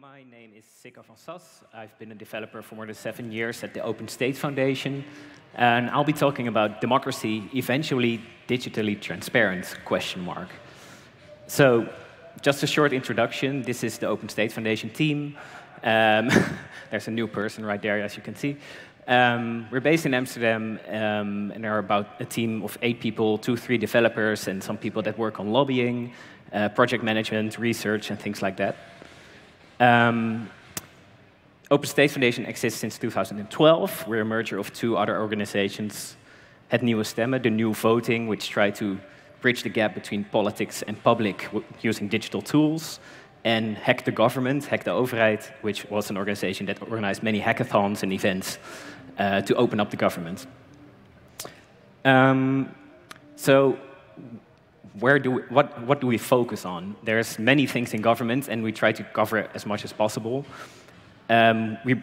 My name is Sicco van Sas. I've been a developer for more than 7 years at the Open State Foundation. And I'll be talking about democracy, eventually digitally transparent, ? So just a short introduction. This is the Open State Foundation team. There's a new person right there, as you can see. We're based in Amsterdam, and there are about a team of 8 people, 2-3 developers, and some people that work on lobbying, project management, research, and things like that. Open State Foundation exists since 2012. We're a merger of 2 other organizations, Het Nieuwe Stemme, the New Voting, which try to bridge the gap between politics and public using digital tools, and Hack the Government, Hack the Overheid, which was an organization that organized many hackathons and events to open up the government. So what do we focus on? There's many things in government, and we try to cover as much as possible. We've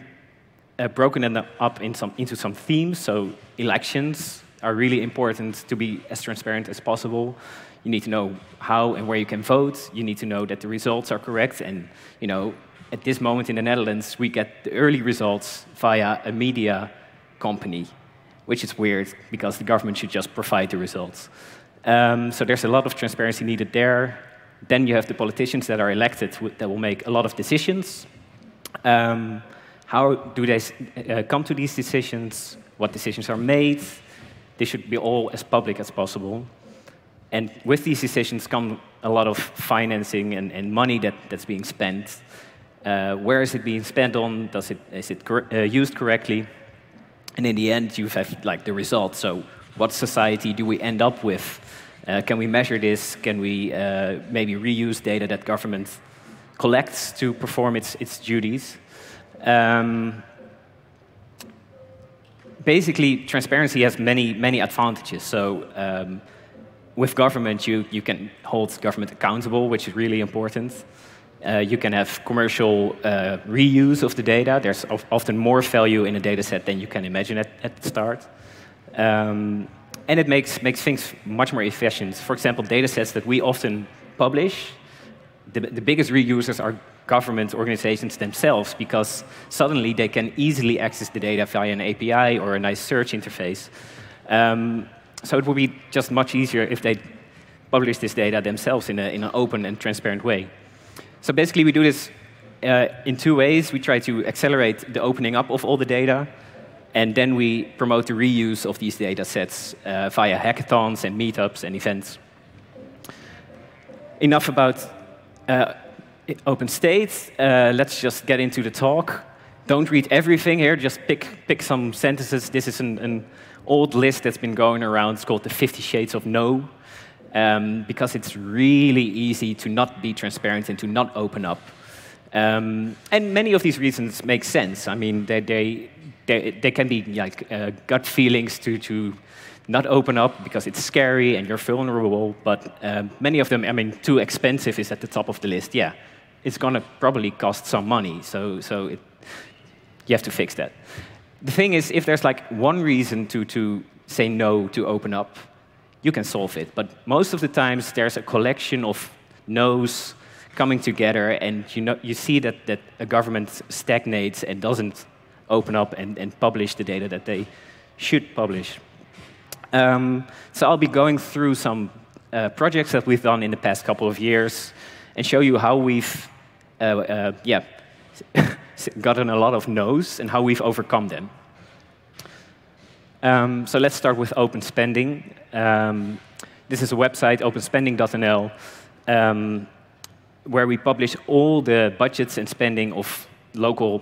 broken it up into some themes, so elections are really important to be as transparent as possible. You need to know how and where you can vote. You need to know that the results are correct, and you know, at this moment in the Netherlands, we get the early results via a media company, which is weird, because the government should just provide the results. So there's a lot of transparency needed there. Then you have the politicians that are elected that will make a lot of decisions. How do they come to these decisions? What decisions are made? They should be all as public as possible. And with these decisions come a lot of financing and money that's being spent. Where is it being spent on? Is it used correctly? And in the end, you have like the results. So what society do we end up with? Can we measure this? Can we maybe reuse data that government collects to perform its duties? Basically, transparency has many advantages. So with government, you can hold government accountable, which is really important. You can have commercial reuse of the data. There's often more value in a data set than you can imagine at the start. And it makes things much more efficient. For example, data sets that we often publish, the biggest reusers are government organizations themselves, because suddenly they can easily access the data via an API or a nice search interface. So it would be just much easier if they publish this data themselves in an open and transparent way. So basically, we do this in 2 ways. We try to accelerate the opening up of all the data, and then we promote the reuse of these data sets via hackathons and meetups and events. Enough about Open State. Let's just get into the talk. Don't read everything here, just pick some sentences. This is an old list that's been going around. It's called the 50 Shades of No, because it's really easy to not be transparent and to not open up. And many of these reasons make sense. I mean, they can be like gut feelings to not open up because it's scary and you're vulnerable. But many of them, I mean, too expensive is at the top of the list. Yeah, it's going to probably cost some money. So you have to fix that. The thing is, if there's like one reason to say no to open up, you can solve it. But most of the times, there's a collection of no's coming together, and you see that a government stagnates and doesn't open up and publish the data that they should publish. So I'll be going through some projects that we've done in the past couple of years and show you how we've gotten a lot of no's and how we've overcome them. So let's start with open spending. This is a website, openspending.nl, where we publish all the budgets and spending of local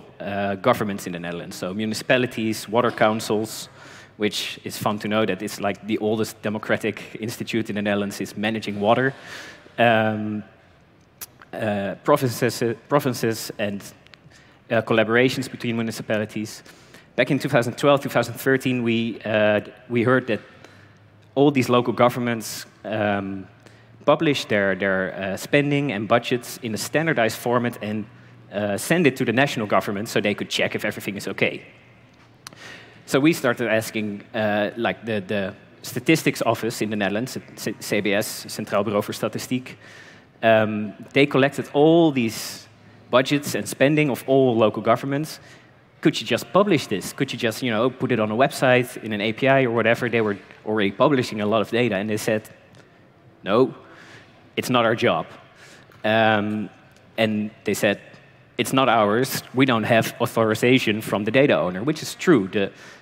governments in the Netherlands, so municipalities, water councils, which is fun to know that it's like the oldest democratic institute in the Netherlands is managing water, provinces and collaborations between municipalities. Back in 2012, 2013, we heard that all these local governments publish their spending and budgets in a standardized format and send it to the national government so they could check if everything is okay. So we started asking, like the statistics office in the Netherlands, CBS, Centraal Bureau voor Statistiek, they collected all these budgets and spending of all local governments. Could you just publish this? Could you just, you know, put it on a website, in an API or whatever? They were already publishing a lot of data, and they said, no, it's not our job. And they said, it's not ours. We don't have authorization from the data owner, which is true.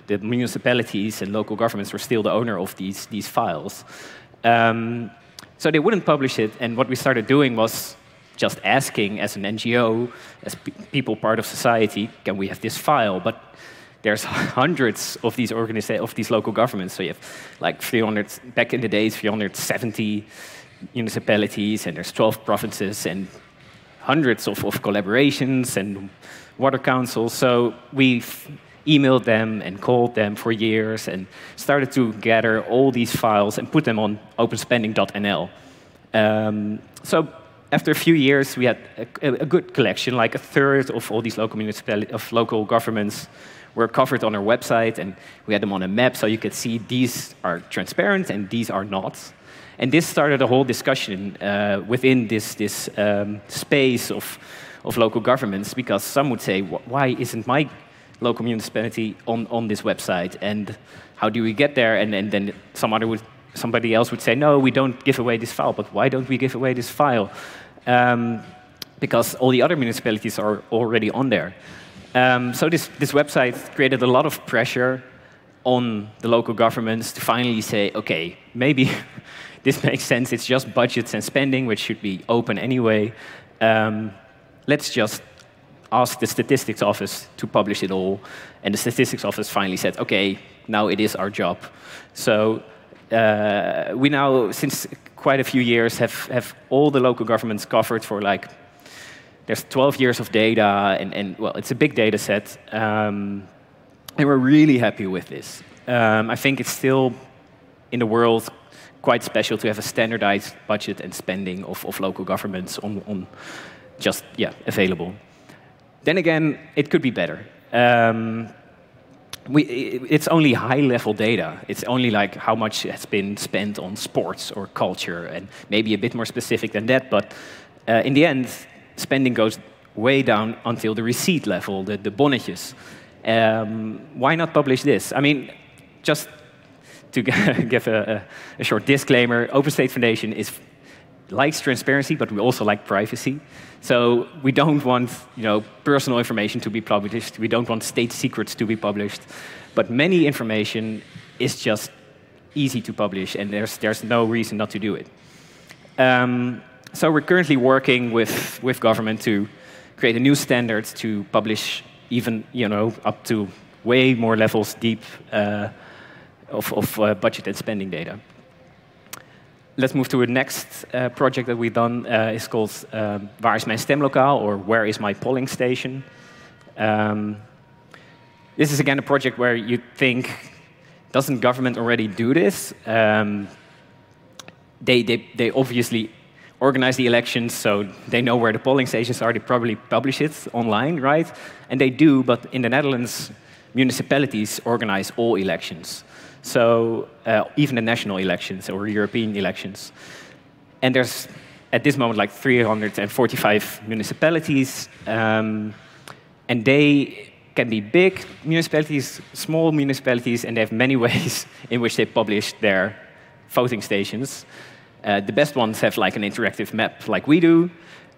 The municipalities and local governments were still the owner of these files. So they wouldn't publish it, and what we started doing was just asking as an NGO, as people part of society, can we have this file? But there's hundreds of these local governments. So you have like 300, back in the days, 370 municipalities, and there's 12 provinces, and hundreds of collaborations and water councils. So we emailed them and called them for years and started to gather all these files and put them on openspending.nl. So after a few years, we had a good collection. Like a third of all these local governments were covered on our website, and we had them on a map, so you could see these are transparent and these are not. And this started a whole discussion within this space of local governments, because some would say, why isn't my local municipality on this website, and how do we get there? And then somebody else would say, no, we don't give away this file. But why don't we give away this file? Because all the other municipalities are already on there. So this website created a lot of pressure on the local governments to finally say, OK, maybe this makes sense. It's just budgets and spending, which should be open anyway. Let's just ask the statistics office to publish it all. And the statistics office finally said, OK, now it is our job. So we now, since quite a few years, have all the local governments covered for like, there's 12 years of data, and well, it's a big data set. And we're really happy with this. I think it's still, in the world, quite special to have a standardized budget and spending of local governments on just, yeah, available. Then again, it could be better. It's only high-level data. It's only like how much has been spent on sports or culture, and maybe a bit more specific than that. But in the end, spending goes way down until the receipt level, the bonnetjes. Why not publish this? I mean, just to give a short disclaimer, Open State Foundation likes transparency, but we also like privacy. So we don't want, you know, personal information to be published. We don't want state secrets to be published. But many information is just easy to publish, and there's no reason not to do it. So we're currently working with government to create a new standard to publish even, you know, up to way more levels deep of budget and spending data. Let's move to the next project that we've done. It's called Waar is mijn stemlokaal, or Where is my polling station? This is again a project where you think, doesn't government already do this? They obviously organize the elections, so they know where the polling stations are. They probably publish it online, right? And they do, but in the Netherlands, municipalities organize all elections. So even the national elections or European elections. And there's, at this moment, like 345 municipalities. And they can be big municipalities, small municipalities, and they have many ways in which they publish their voting stations. The best ones have like an interactive map like we do.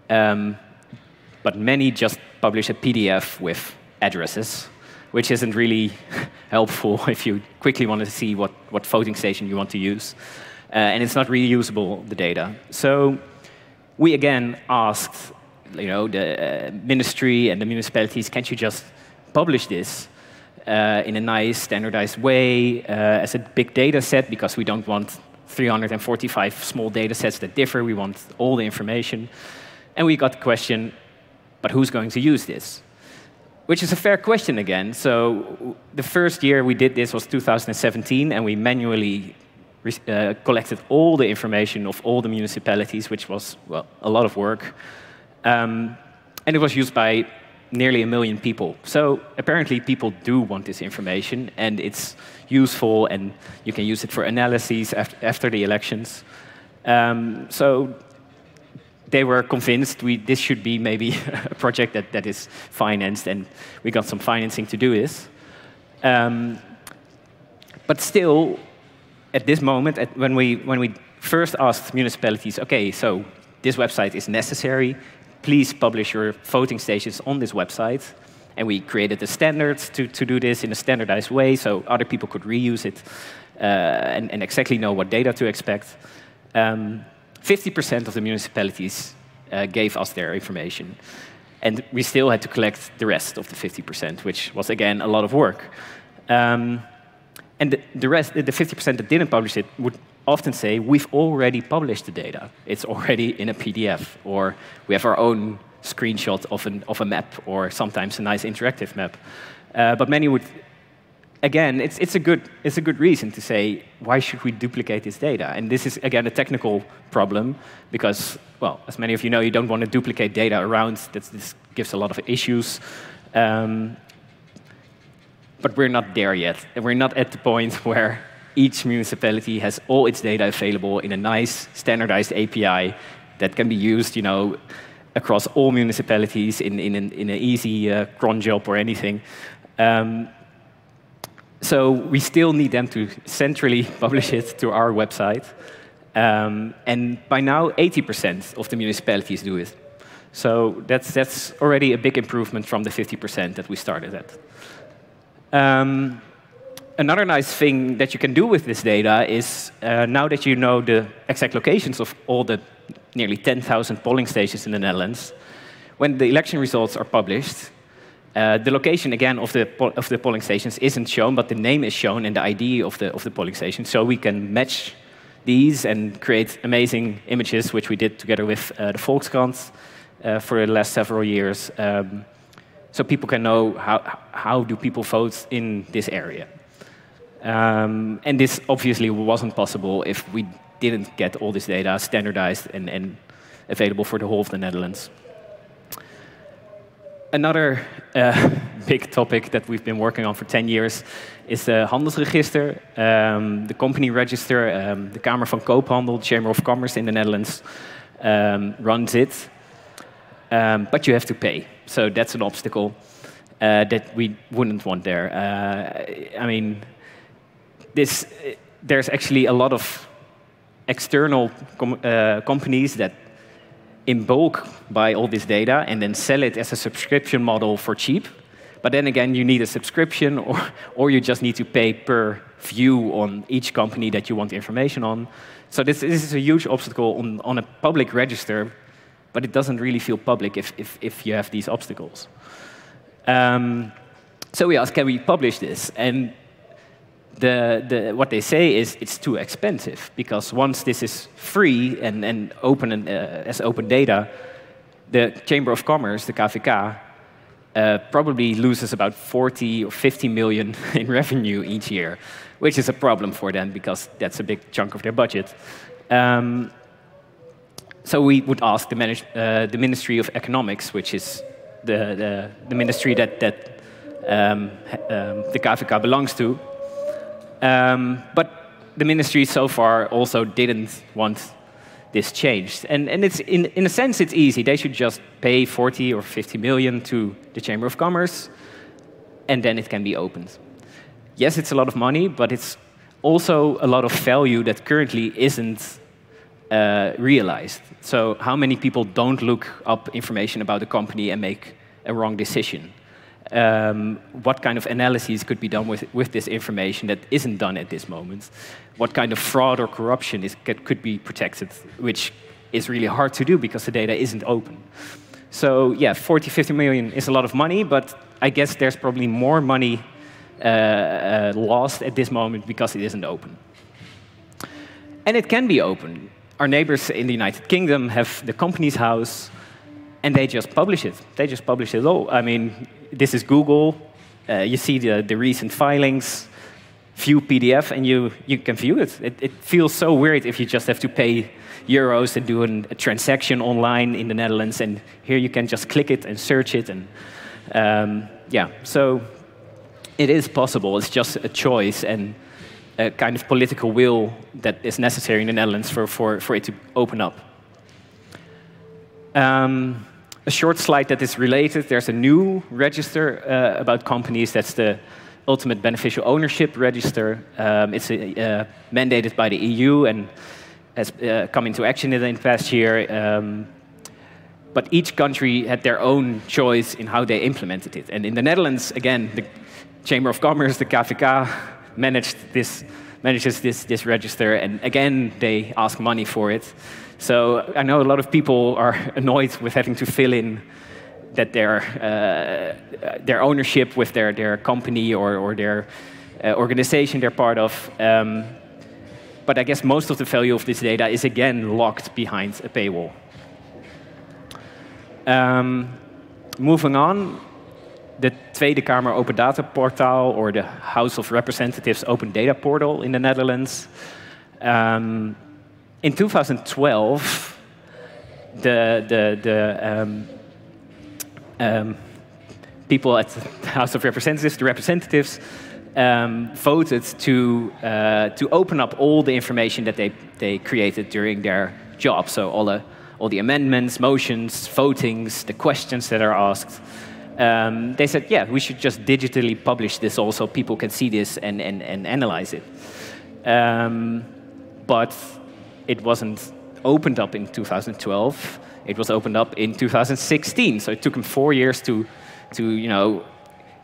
But many just publish a PDF with addresses, which isn't really helpful if you quickly want to see what voting station you want to use. And it's not reusable, the data. So we again asked, you know, the ministry and the municipalities, can't you just publish this in a nice, standardized way as a big data set? Because we don't want 345 small data sets that differ. We want all the information. And we got the question, but who's going to use this? Which is a fair question again. So the first year we did this was 2017, and we manually collected all the information of all the municipalities, which was, well, a lot of work. And it was used by nearly 1 million people. So apparently people do want this information, and it's useful, and you can use it for analyses after the elections. So they were convinced this should be maybe a project that is financed, and we got some financing to do this. But still, at this moment, when we first asked municipalities, okay, so this website is necessary, please publish your voting stations on this website. And we created the standards to do this in a standardized way so other people could reuse it and exactly know what data to expect. 50% of the municipalities gave us their information. And we still had to collect the rest of the 50%, which was, again, a lot of work. And the rest, the 50% that didn't publish it, would often say, we've already published the data. It's already in a PDF, or we have our own screenshot of a map, or sometimes a nice interactive map. But many would, again, it's a good reason to say, why should we duplicate this data? And this is, again, a technical problem, because, well, as many of you know, you don't want to duplicate data around. This gives a lot of issues. But we're not there yet. And we're not at the point where each municipality has all its data available in a nice standardized API that can be used, you know, across all municipalities in an easy cron job or anything. So we still need them to centrally publish it to our website. And by now, 80% of the municipalities do it. So that's already a big improvement from the 50% that we started at. Another nice thing that you can do with this data is, now that you know the exact locations of all the nearly 10,000 polling stations in the Netherlands, when the election results are published, the location, again, of the polling stations isn't shown, but the name is shown and the ID of the polling station. So we can match these and create amazing images, which we did together with the Volkskrant for the last several years. So people can know how do people vote in this area. And this obviously wasn't possible if we didn't get all this data standardized and available for the whole of the Netherlands. Another big topic that we've been working on for 10 years is the Handelsregister, the company register. The Kamer van Koophandel, Chamber of Commerce in the Netherlands, runs it. But you have to pay. So that's an obstacle that we wouldn't want there. I mean, there's actually a lot of external companies that in bulk buy all this data and then sell it as a subscription model for cheap. But then again, you need a subscription, or you just need to pay per view on each company that you want information on. So this is a huge obstacle on a public register. But it doesn't really feel public if you have these obstacles. So we asked, can we publish this? And what they say is it's too expensive, because once this is free and open as open data, the Chamber of Commerce, the KVK, probably loses about 40 or 50 million in revenue each year, which is a problem for them, because that's a big chunk of their budget. So we would ask the Ministry of Economics, which is the ministry that the KVK belongs to. But the ministry so far also didn't want this changed. And it's in a sense, it's easy. They should just pay 40 or 50 million to the Chamber of Commerce, and then it can be opened. Yes, it's a lot of money, but it's also a lot of value that currently isn't realized. So how many people don't look up information about a company and make a wrong decision? What kind of analyses could be done with this information that isn't done at this moment? What kind of fraud or corruption could be protected, which is really hard to do because the data isn't open? So yeah, 40, 50 million is a lot of money, but I guess there's probably more money lost at this moment because it isn't open. And it can be open. Our neighbors in the United Kingdom have the Companies House, and they just publish it. They just publish it all. I mean, this is Google. You see the recent filings. view PDF and you can view it. It feels so weird if you just have to pay euros to do a transaction online in the Netherlands, and here you can just click it and search it. And yeah, so it is possible. It's just a choice and a kind of political will that is necessary in the Netherlands for it to open up. A short slide that is related. There's a new register about companies. That's the Ultimate Beneficial Ownership Register. It's mandated by the EU and has come into action in the past year. But each country had their own choice in how they implemented it. And in the Netherlands, again, the Chamber of Commerce, the KVK, manages this register. And again, they ask money for it. So I know a lot of people are annoyed with having to fill in that their ownership with their company or their organization they're part of. But I guess most of the value of this data is again locked behind a paywall. Moving on, the Tweede Kamer Open Data Portal, or the House of Representatives Open Data Portal in the Netherlands. In 2012, the people at the House of Representatives, voted to open up all the information that they created during their job. So all the amendments, motions, votings, the questions that are asked. They said, yeah, we should just digitally publish this all so people can see this and analyze it. But it wasn't opened up in 2012. It was opened up in 2016. So it took them 4 years to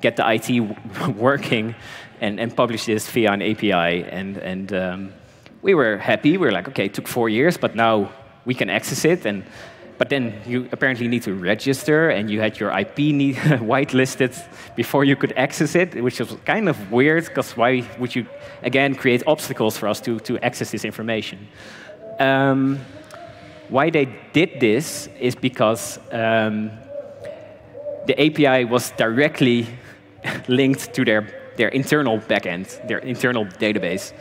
get the IT working and publish this via an API. And we were happy. We were like, OK, it took 4 years, but now we can access it. But then you apparently need to register, and you had your IP whitelisted before you could access it, which was kind of weird, because why would you, again, create obstacles for us to access this information? Why they did this is because the API was directly linked to their internal backend, their internal database.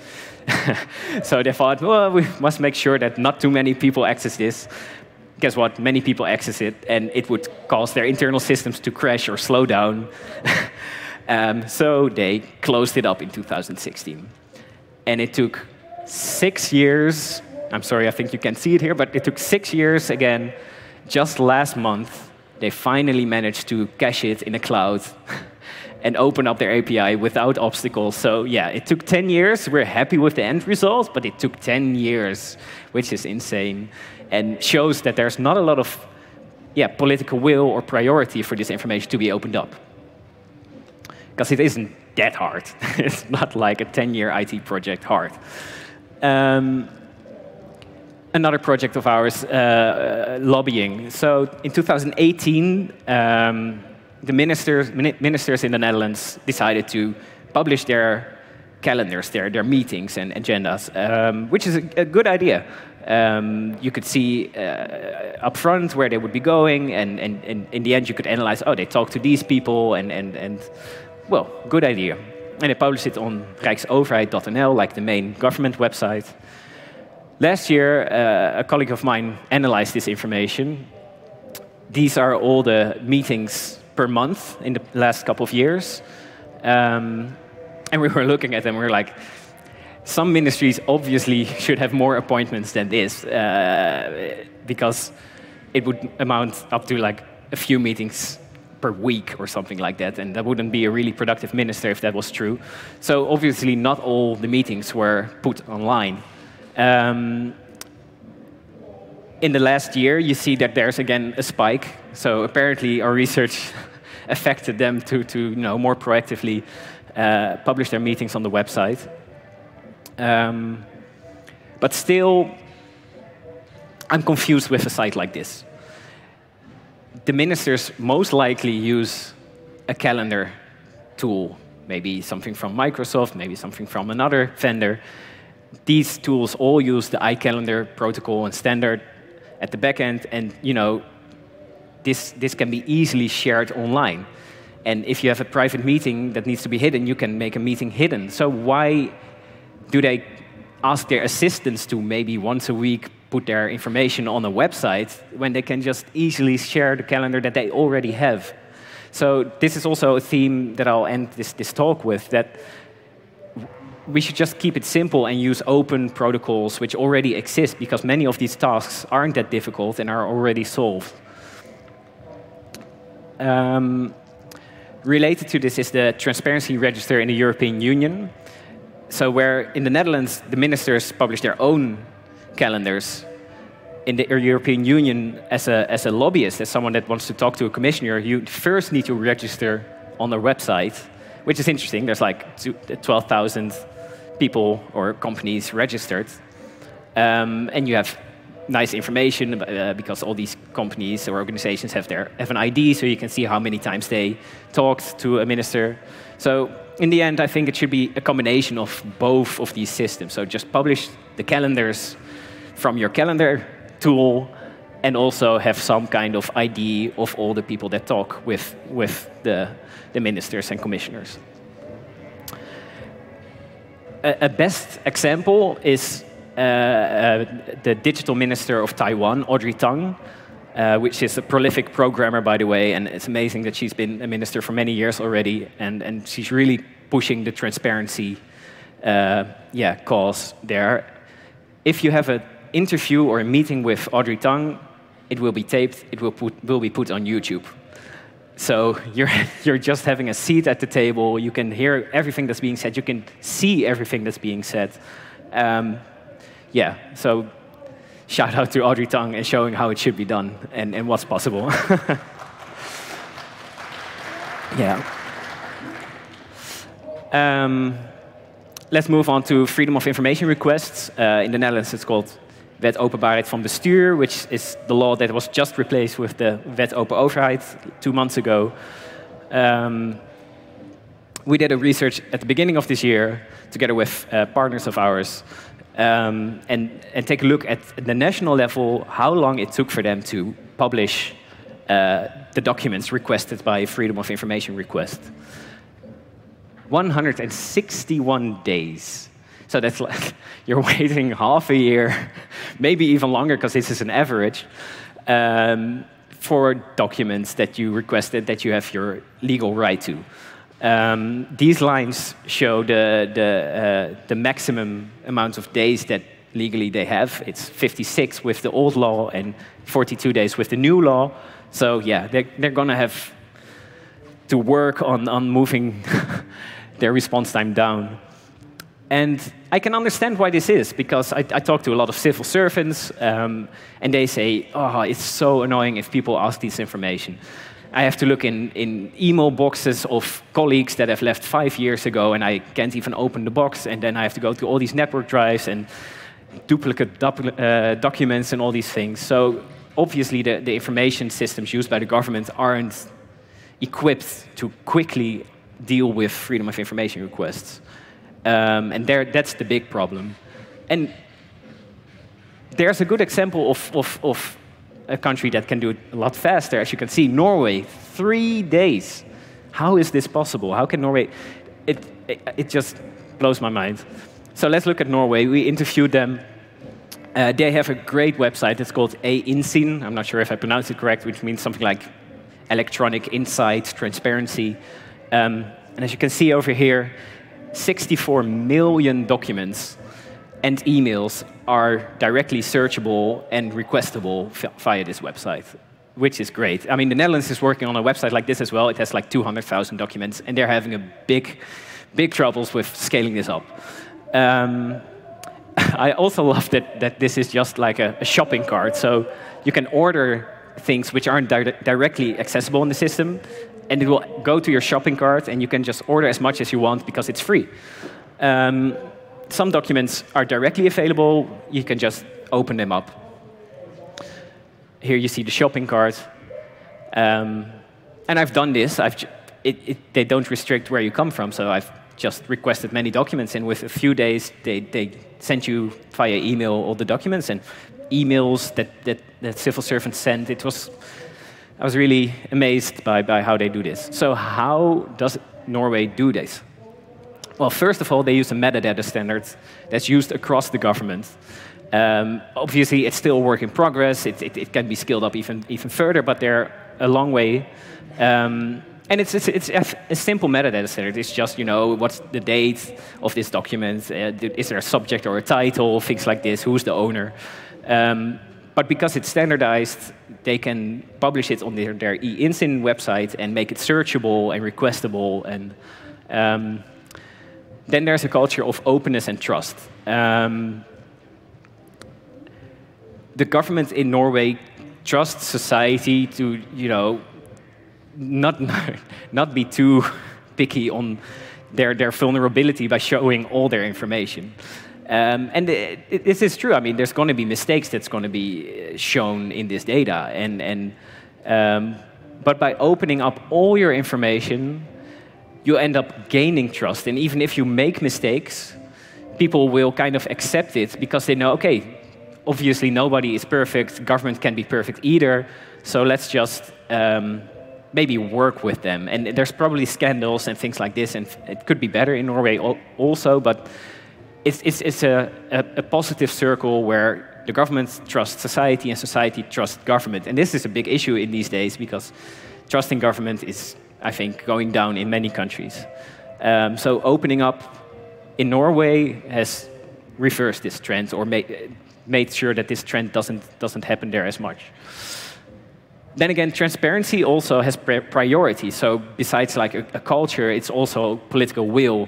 So they thought, well, we must make sure that not too many people access this. Guess what? Many people access it, and it would cause their internal systems to crash or slow down. So they closed it up in 2016. And it took 6 years. I'm sorry, I think you can see it here, but it took 6 years again. Just last month, they finally managed to cache it in the cloud and open up their API without obstacles. So yeah, it took 10 years. We're happy with the end result, but it took 10 years, which is insane, and shows that there's not a lot of political will or priority for this information to be opened up. Because it isn't that hard. It's not like a 10-year IT project hard. Another project of ours, lobbying. So in 2018, the ministers in the Netherlands decided to publish their calendars, their meetings and agendas, which is a good idea. You could see up front where they would be going, and in the end you could analyze, oh, they talked to these people, and well, good idea. And they published it on rijksoverheid.nl, like the main government website. Last year, a colleague of mine analyzed this information. These are all the meetings per month in the last couple of years. And we were looking at them, we were like, some ministries obviously should have more appointments than this, because it would amount up to like a few meetings per week or something like that, and that wouldn't be a really productive minister if that was true. So obviously not all the meetings were put online. In the last year, you see that there's again a spike. So apparently our research affected them to more proactively publish their meetings on the website. But still, I'm confused with a site like this. The ministers most likely use a calendar tool, maybe something from Microsoft, maybe something from another vendor. These tools all use the iCalendar protocol and standard at the back end, and this can be easily shared online. And if you have a private meeting that needs to be hidden, you can make a meeting hidden. So why do they ask their assistants to maybe once a week put their information on a website when they can just easily share the calendar that they already have? So this is also a theme that I'll end this talk with, that we should just keep it simple and use open protocols which already exist, because many of these tasks aren't that difficult and are already solved. Related to this is the Transparency Register in the European Union. So where in the Netherlands, the ministers publish their own calendars, in the European Union, as a lobbyist, as someone that wants to talk to a commissioner, you first need to register on their website, which is interesting. There's like 12,000 people or companies registered. And you have nice information because all these companies or organizations have an ID, so you can see how many times they talked to a minister. So in the end, I think it should be a combination of both of these systems. So just publish the calendars from your calendar tool, and also have some kind of ID of all the people that talk with the ministers and commissioners. A best example is the digital minister of Taiwan, Audrey Tang, which is a prolific programmer, by the way, and it's amazing that she's been a minister for many years already, and she's really pushing the transparency cause there. If you have an interview or a meeting with Audrey Tang, it will be taped, it will be put on YouTube. So you're just having a seat at the table, you can hear everything that's being said, you can see everything that's being said. So shout out to Audrey Tang and showing how it should be done and what's possible. Yeah. Let's move on to freedom of information requests. In the Netherlands, it's called Wet Openbaarheid van Bestuur, which is the law that was just replaced with the Wet Open Overheid 2 months ago. We did a research at the beginning of this year together with partners of ours, and take a look at the national level, how long it took for them to publish the documents requested by freedom of information request. 161 days. So that's like you're waiting half a year, maybe even longer, because this is an average, for documents that you requested that you have your legal right to. These lines show the maximum amount of days that legally they have. It's 56 with the old law and 42 days with the new law. So yeah, they're going to have to work on moving their response time down. And I can understand why this is, because I talk to a lot of civil servants, and they say, oh, it's so annoying if people ask this information. I have to look in email boxes of colleagues that have left 5 years ago, and I can't even open the box, and then I have to go to all these network drives and duplicate documents and all these things. So obviously the information systems used by the government aren't equipped to quickly deal with freedom of information requests. And that's the big problem. And there's a good example of a country that can do it a lot faster. As you can see, Norway, 3 days. How is this possible? How can Norway? It just blows my mind. So let's look at Norway. We interviewed them. They have a great website. It's called A-Insyn. I'm not sure if I pronounced it correct, which means something like electronic insight, transparency. And as you can see over here, 64 million documents and emails are directly searchable and requestable via this website, which is great. I mean, the Netherlands is working on a website like this as well. It has like 200,000 documents, and they're having a big troubles with scaling this up. I also love that this is just like a shopping cart. So you can order things which aren't directly accessible in the system, and it will go to your shopping cart, and you can just order as much as you want because it's free. Some documents are directly available. You can just open them up. Here you see the shopping cart. And I've done this. They don't restrict where you come from, so I've just requested many documents, and with a few days, they sent you via email all the documents, and emails that civil servants sent, it was I was really amazed by how they do this. So how does Norway do this? Well, first of all, they use a metadata standard that's used across the government. Obviously, it's still a work in progress. It can be scaled up even further, but they're a long way. And it's a simple metadata standard. It's just, you know, what's the date of this document? Is there a subject or a title? Things like this. Who's the owner? But because it's standardized, they can publish it on their A-Insyn website and make it searchable and requestable. And then there's a culture of openness and trust. The government in Norway trusts society to, you know, not be too picky on their vulnerability by showing all their information. And this is true. I mean, there's going to be mistakes that's going to be shown in this data. But by opening up all your information, you end up gaining trust. And even if you make mistakes, people will kind of accept it because they know, okay, obviously nobody is perfect. Government can be perfect either. So let's just maybe work with them. And there's probably scandals and things like this. And it could be better in Norway also. But it's a positive circle where the government trusts society and society trusts government. And this is a big issue in these days because trusting government is, I think, going down in many countries. So opening up in Norway has reversed this trend or made sure that this trend doesn't happen there as much. Then again, transparency also has priority. So besides like a culture, it's also political will.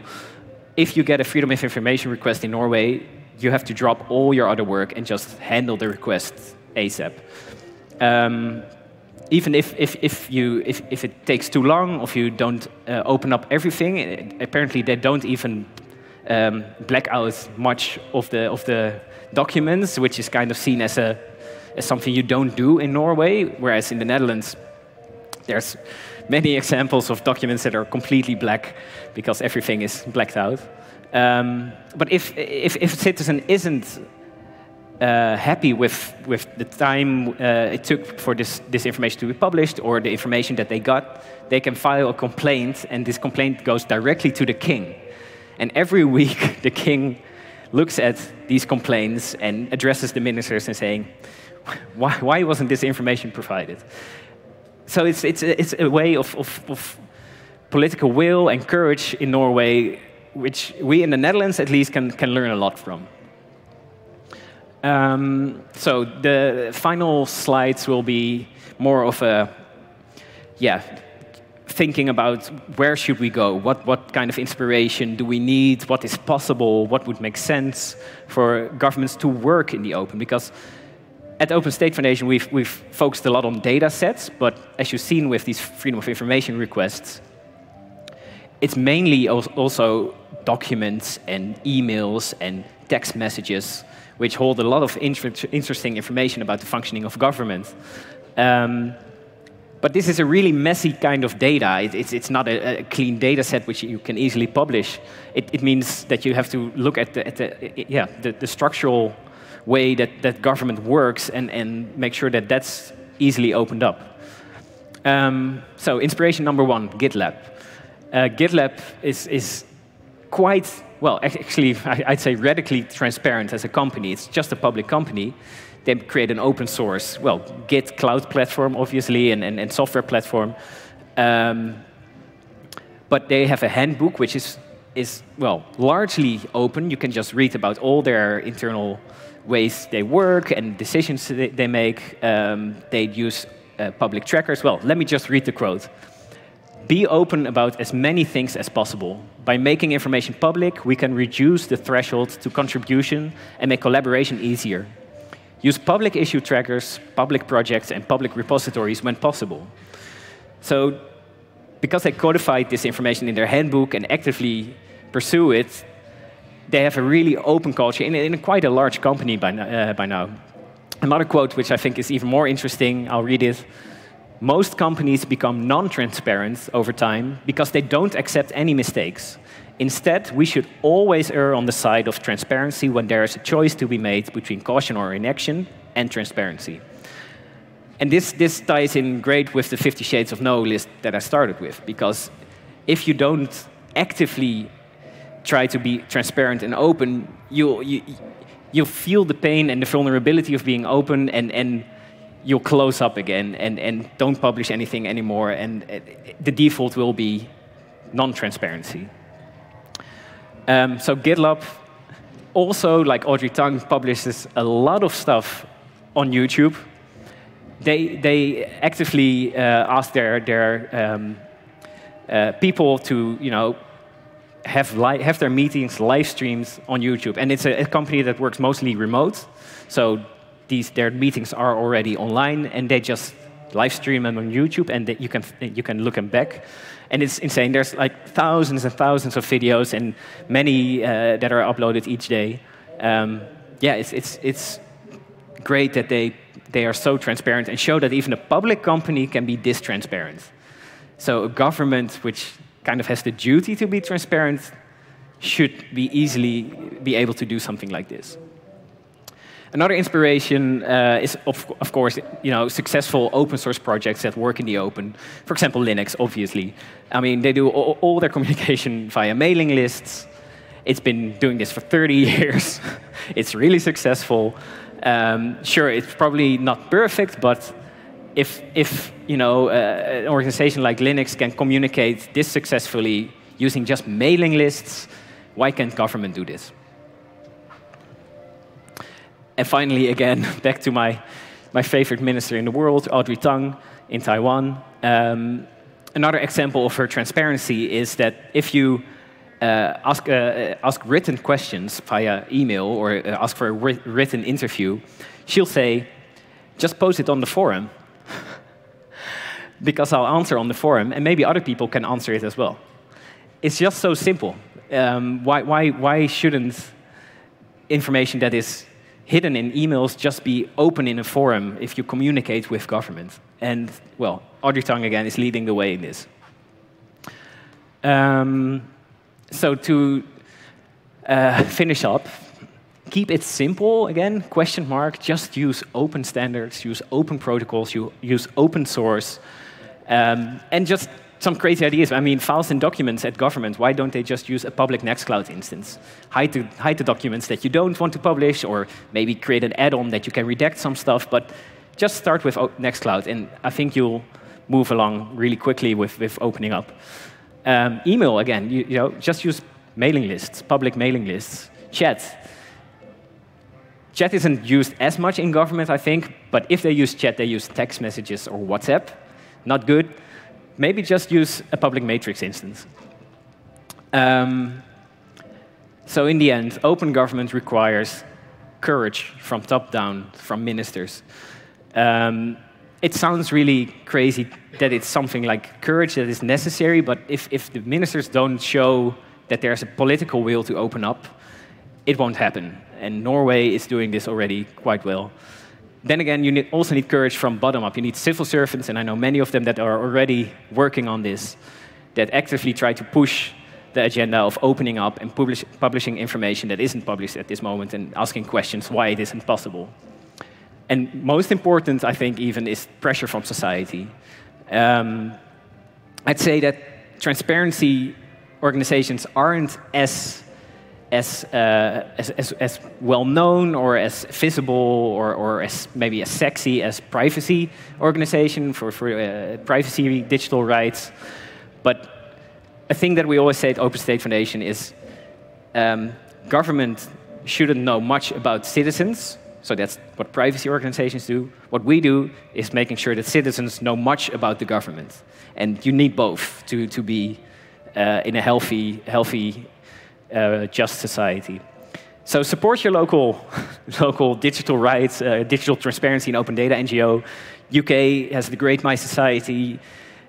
If you get a Freedom of Information request in Norway, you have to drop all your other work and just handle the request ASAP. Even if it takes too long, or if you don't open up everything, apparently they don't even black out much of the documents, which is kind of seen as something you don't do in Norway. Whereas in the Netherlands, there's many examples of documents that are completely black because everything is blacked out. But if a citizen isn't happy with the time it took for this information to be published or the information that they got, they can file a complaint, and this complaint goes directly to the king. And every week, the king looks at these complaints and addresses the ministers and saying, why wasn't this information provided? So it's a way of political will and courage in Norway, which we in the Netherlands at least can learn a lot from. So the final slides will be more of a, thinking about where should we go? What kind of inspiration do we need? What is possible? What would make sense for governments to work in the open? Because at Open State Foundation, we've focused a lot on data sets, but as you've seen with these Freedom of Information requests, it's mainly also documents and emails and text messages, which hold a lot of interesting information about the functioning of government. But this is a really messy kind of data. It's not a clean data set which you can easily publish. It means that you have to look at the structural way that government works and make sure that that's easily opened up. So inspiration number one, GitLab. GitLab is quite, well, actually, I'd say radically transparent as a company. It's just a public company. They create an open source, well, Git cloud platform, obviously, and software platform. But they have a handbook, which is, well, largely open. You can just read about all their internal ways they work and decisions they make. They use public trackers. Well, let me just read the quote. Be open about as many things as possible. By making information public, we can reduce the threshold to contribution and make collaboration easier. Use public issue trackers, public projects, and public repositories when possible. So because they codified this information in their handbook and actively pursue it, they have a really open culture in quite a large company by now. Another quote, which I think is even more interesting, I'll read it. Most companies become non-transparent over time because they don't accept any mistakes. Instead, we should always err on the side of transparency when there is a choice to be made between caution or inaction and transparency. And this ties in great with the 50 Shades of No list that I started with, because if you don't actively try to be transparent and open, you'll feel the pain and the vulnerability of being open, and you'll close up again and don't publish anything anymore, and the default will be non-transparency. So GitLab also, like Audrey Tang, publishes a lot of stuff on YouTube. They actively ask their people to, you know, have their meetings live streams on YouTube. And it's a company that works mostly remote, so their meetings are already online, and they just live stream them on YouTube, and that you can look them back. And it's insane. There's like thousands and thousands of videos, and many that are uploaded each day. Yeah, it's great that they are so transparent and show that even a public company can be this transparent. So a government which kind of has the duty to be transparent should be easily be able to do something like this. Another inspiration is, of course, you know, successful open source projects that work in the open. For example, Linux, obviously. I mean, they do all their communication via mailing lists. It's been doing this for 30 years. It's really successful. Sure, it's probably not perfect, but if you know, an organization like Linux can communicate this successfully using just mailing lists, why can't government do this? And finally, again, back to my favorite minister in the world, Audrey Tang in Taiwan. Another example of her transparency is that if you ask written questions via email or ask for a written interview, she'll say, just post it on the forum, because I'll answer on the forum, and maybe other people can answer it as well. It's just so simple. Why shouldn't information that is hidden in emails just be open in a forum if you communicate with government? And, well, Audrey Tang, again, is leading the way in this. So to finish up, keep it simple, again, question mark. Just use open standards, use open protocols, use open source, and just some crazy ideas. I mean, files and documents at government, why don't they just use a public Nextcloud instance? Hide the documents that you don't want to publish, or maybe create an add-on that you can redact some stuff, but just start with Nextcloud, and I think you'll move along really quickly with opening up. Email, again, you know, just use mailing lists, public mailing lists. Chat. Chat isn't used as much in government, I think, but if they use chat, they use text messages or WhatsApp. Not good. Maybe just use a public matrix instance. So in the end, open government requires courage from top down, from ministers. It sounds really crazy that it's something like courage that is necessary, but if the ministers don't show that there's a political will to open up, it won't happen. And Norway is doing this already quite well. Then again, you also need courage from bottom up. You need civil servants, and I know many of them that are already working on this, that actively try to push the agenda of opening up and publishing information that isn't published at this moment, and asking questions why it isn't possible. And most important, I think, even, is pressure from society. I'd say that transparency organizations aren't as well known or as visible or as maybe as sexy as privacy organization for privacy digital rights. But a thing that we always say at Open State Foundation is government shouldn't know much about citizens. So that's what privacy organizations do. What we do is making sure that citizens know much about the government. And you need both to be in a healthy just society. So support your local digital rights, digital transparency and open data NGO. UK has the great My Society.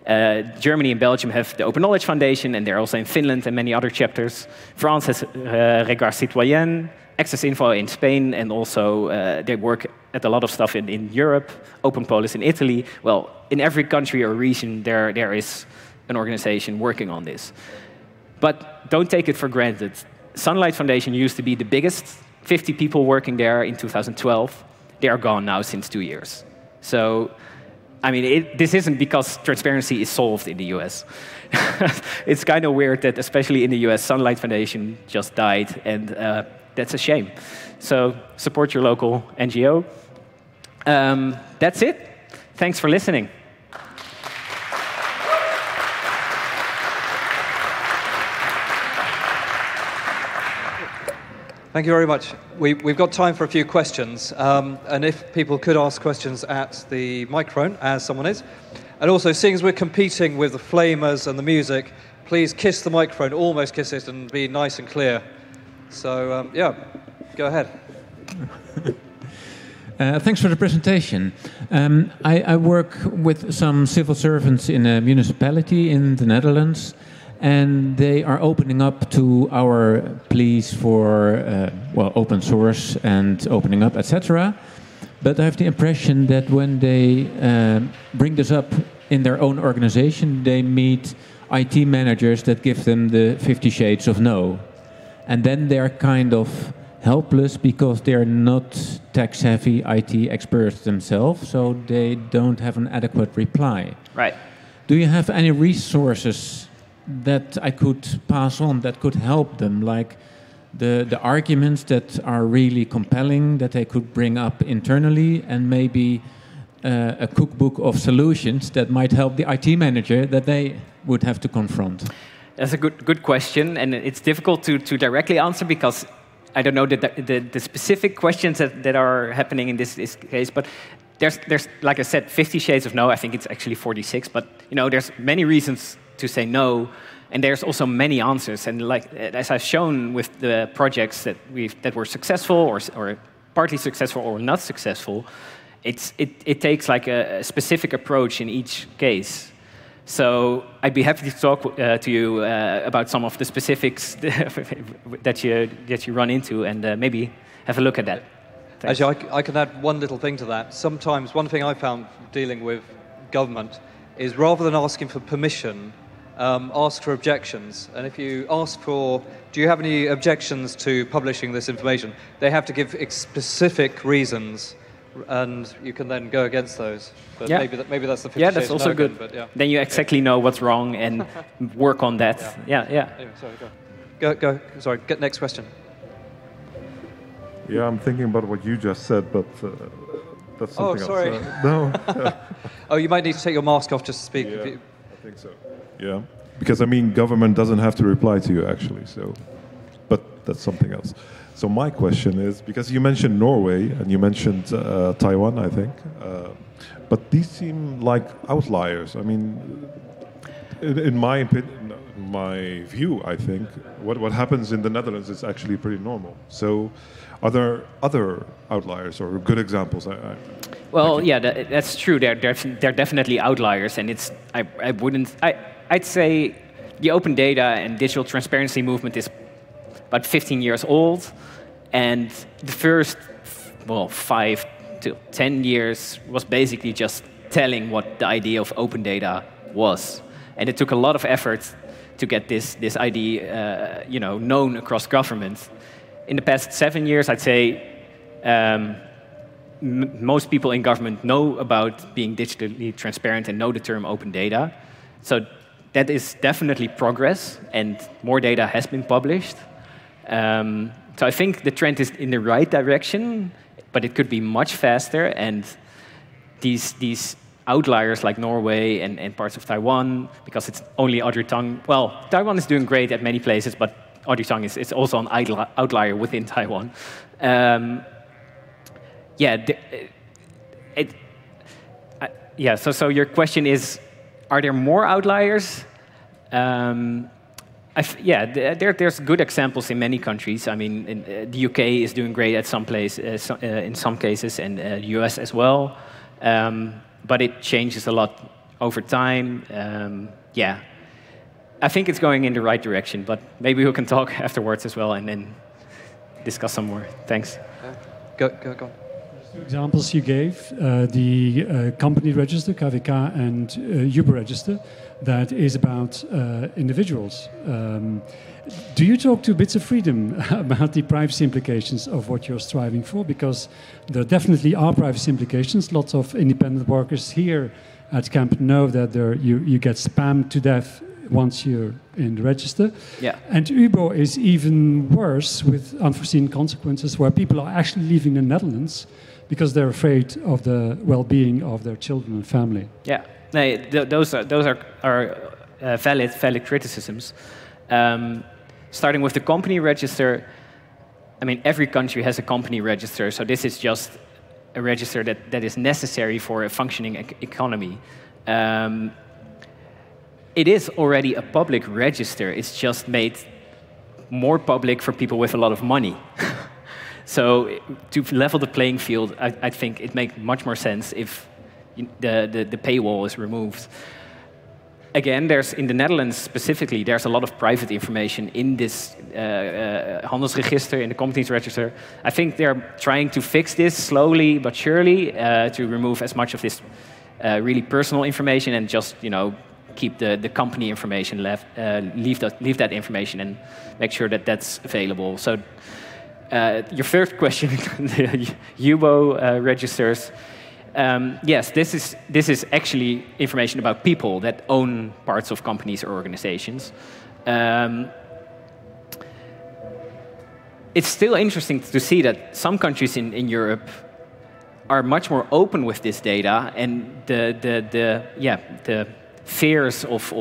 Germany and Belgium have the Open Knowledge Foundation, and they're also in Finland and many other chapters. France has Regards Citoyen, Access Info in Spain, and also they work at a lot of stuff in Europe, Openpolis in Italy. Well, in every country or region, there is an organization working on this. But don't take it for granted. Sunlight Foundation used to be the biggest, 50 people working there in 2012. They are gone now since 2 years. So I mean, this isn't because transparency is solved in the US. It's kind of weird that, especially in the US, Sunlight Foundation just died, and that's a shame. So support your local NGO. That's it. Thanks for listening. Thank you very much. We've got time for a few questions, and if people could ask questions at the microphone, as someone is. And also, seeing as we're competing with the flamers and the music, please kiss the microphone, almost kiss it, and be nice and clear. So, yeah, go ahead. Thanks for the presentation. I work with some civil servants in a municipality in the Netherlands, and they are opening up to our pleas for well, open source and opening up, etc. But I have the impression that when they bring this up in their own organization, they meet IT managers that give them the 50 shades of no. And then they're kind of helpless because they're not tech-savvy IT experts themselves, so they don't have an adequate reply. Right. Do you have any resources that I could pass on that could help them, like the arguments that are really compelling that they could bring up internally, and maybe a cookbook of solutions that might help the IT manager that they would have to confront? That's a good question, and it's difficult to directly answer because I don't know the specific questions that are happening in this case, but there's, like I said, 50 shades of no. I think it's actually 46, but you know, there's many reasons to say no, and there's also many answers. And like as I've shown with the projects that were successful or partly successful or not successful, it takes like a specific approach in each case. So I'd be happy to talk to you about some of the specifics that you run into, and maybe have a look at that. Thanks. Actually, I can add one little thing to that. Sometimes one thing I found dealing with government is rather than asking for permission, ask for objections. And if you ask for, do you have any objections to publishing this information, they have to give specific reasons, and you can then go against those. But yeah. Maybe that's the 50 shades. Yeah, that's also no good. Again, but yeah. Then you exactly know what's wrong and work on that. Yeah, yeah. Anyway, sorry, go. Sorry, get next question. Yeah, I'm thinking about what you just said, but... that's something else. Sorry. No. Oh, you might need to take your mask off just to speak. Yeah, I think so. Yeah, because I mean, government doesn't have to reply to you actually. So, but that's something else. So my question is, because you mentioned Norway and you mentioned Taiwan, I think, but these seem like outliers. I mean, in my opinion, my view, I think what happens in the Netherlands is actually pretty normal. So. Are there other outliers or good examples? Well, yeah, that's true. They're definitely outliers, and it's I'd say the open data and digital transparency movement is about 15 years old, and the first, well, 5 to 10 years was basically just telling what the idea of open data was, and it took a lot of effort to get this idea you know, known across government. In the past 7 years, I'd say most people in government know about being digitally transparent and know the term open data. So that is definitely progress, and more data has been published. So I think the trend is in the right direction, but it could be much faster. And these outliers like Norway and parts of Taiwan, because it's only Audrey Tang. Well, Taiwan is doing great at many places, but Audrey Tang is also an outlier within Taiwan. So your question is, are there more outliers? There's good examples in many countries. I mean, the UK is doing great at some place, in some cases, and the US as well. But it changes a lot over time. Yeah. I think it's going in the right direction, but maybe we can talk afterwards as well and then discuss some more. Thanks. Go on. There's two examples you gave, the company register, KVK, and Uber register, that is about individuals. Do you talk to Bits of Freedom about the privacy implications of what you're striving for? Because there definitely are privacy implications. Lots of independent workers here at Camp know that there, you get spammed to death once you're in the register. Yeah. And UBO is even worse with unforeseen consequences, where people are actually leaving the Netherlands because they're afraid of the well-being of their children and family. Yeah, no, those are valid criticisms. Starting with the company register, I mean, every country has a company register, so this is just a register that is necessary for a functioning economy. It is already a public register. It's just made more public for people with a lot of money. So to level the playing field, I think it makes much more sense if the paywall is removed. Again, in the Netherlands specifically, there's a lot of private information in this Handelsregister, in the companies register. I think they're trying to fix this slowly but surely to remove as much of this really personal information and just, keep the company information left, leave that information and make sure that that's available. So your first question, the UBO registers. Yes, this is actually information about people that own parts of companies or organizations. It's still interesting to see that some countries in Europe are much more open with this data, and the fears of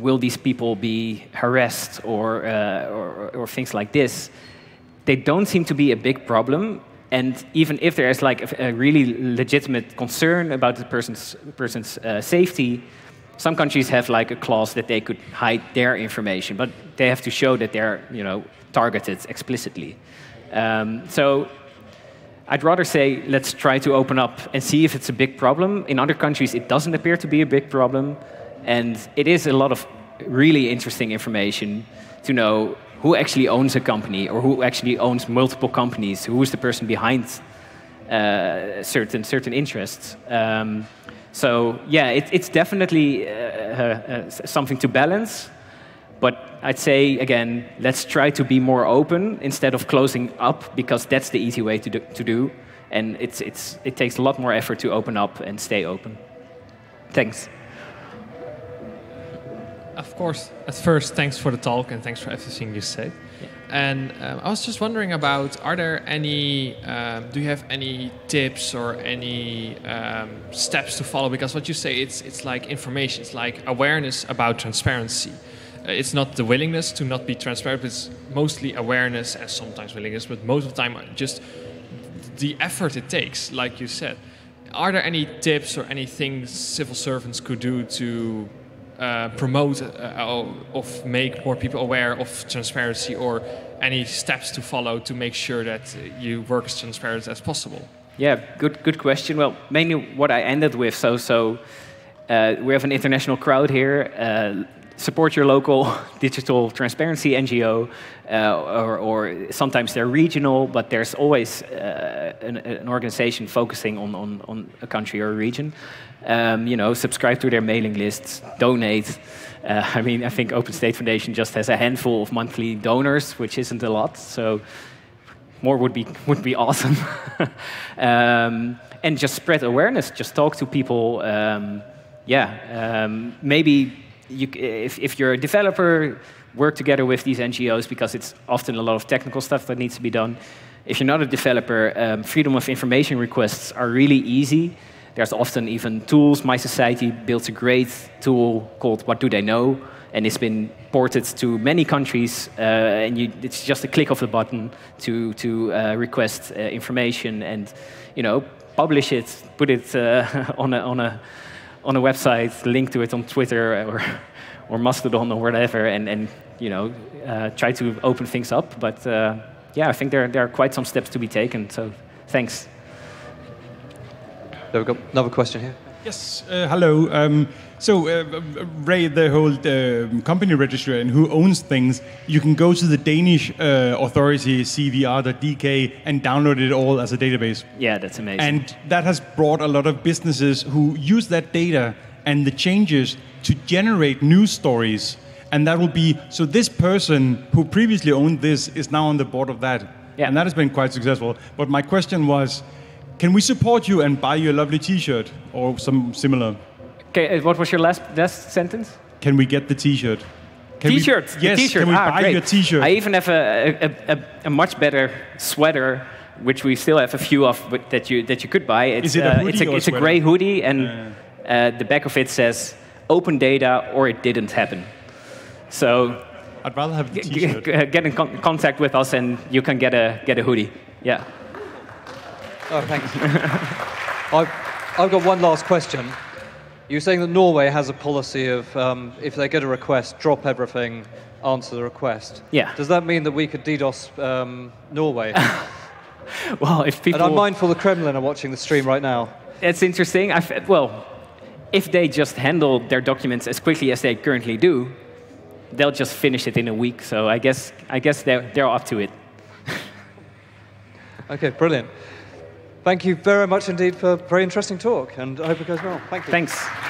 will these people be harassed or things like this, they don't seem to be a big problem. And even if there is like a really legitimate concern about the person's safety, some countries have like a clause that they could hide their information, but they have to show that they're targeted explicitly. So I'd rather say let's try to open up and see if it's a big problem. In other countries, it doesn't appear to be a big problem, and it is a lot of really interesting information to know who actually owns a company, or who actually owns multiple companies, who is the person behind certain interests. So yeah, it's definitely something to balance, but I'd say, again, let's try to be more open instead of closing up, because that's the easy way to do. And it takes a lot more effort to open up and stay open. Thanks. Of course, at first, thanks for the talk and thanks for everything you said. Yeah. And I was just wondering about, are there any, do you have any tips or any steps to follow? Because what you say, it's like information, it's like awareness about transparency. It's not the willingness to not be transparent, it's mostly awareness and sometimes willingness, but most of the time just the effort it takes, like you said. Are there any tips or anything civil servants could do to promote or make more people aware of transparency, or any steps to follow to make sure that you work as transparent as possible? Yeah, good question. Well, mainly what I ended with. So we have an international crowd here. Support your local digital transparency NGO, or sometimes they're regional, but there's always an organization focusing on a country or a region. Subscribe to their mailing lists, donate. I mean, I think Open State Foundation just has a handful of monthly donors, which isn't a lot, so more would be awesome. And just spread awareness, just talk to people. Maybe if you're a developer, work together with these NGOs, because it's often a lot of technical stuff that needs to be done. If you're not a developer, freedom of information requests are really easy. There's often even tools. My Society builds a great tool called What Do They Know? And it's been ported to many countries. It's just a click of the button to request information and publish it, put it on a website, link to it on Twitter or Mastodon or whatever, and try to open things up. But I think there are quite some steps to be taken. So thanks. There we go. Another question here. Yes. Hello. Ray, the whole company register and who owns things, you can go to the Danish authority, CVR.dk, and download it all as a database. Yeah, that's amazing. And that has brought a lot of businesses who use that data and the changes to generate news stories. And that will be, so this person who previously owned this is now on the board of that. Yeah. And that has been quite successful. But my question was, Can we support you and buy you a lovely T-shirt or some similar? Okay, what was your last sentence? Can we get the T-shirt? T-shirt? Yes, can we buy you a T-shirt? I even have a much better sweater, which we still have a few of, but that you could buy. It's, it's a gray hoodie, and the back of it says "Open data or it didn't happen." So I'd rather have the T-shirt. Get in contact with us, and you can get a hoodie. Yeah. Oh, thanks. I've got one last question. You're saying that Norway has a policy of if they get a request, drop everything, answer the request. Yeah. Does that mean that we could DDoS Norway? Well, if people... And I'm mindful the Kremlin are watching the stream right now. That's interesting. Well, if they just handle their documents as quickly as they currently do, they'll just finish it in a week. So I guess they're up to it. Okay, brilliant. Thank you very much indeed for a very interesting talk, and I hope it goes well. Thank you. Thanks.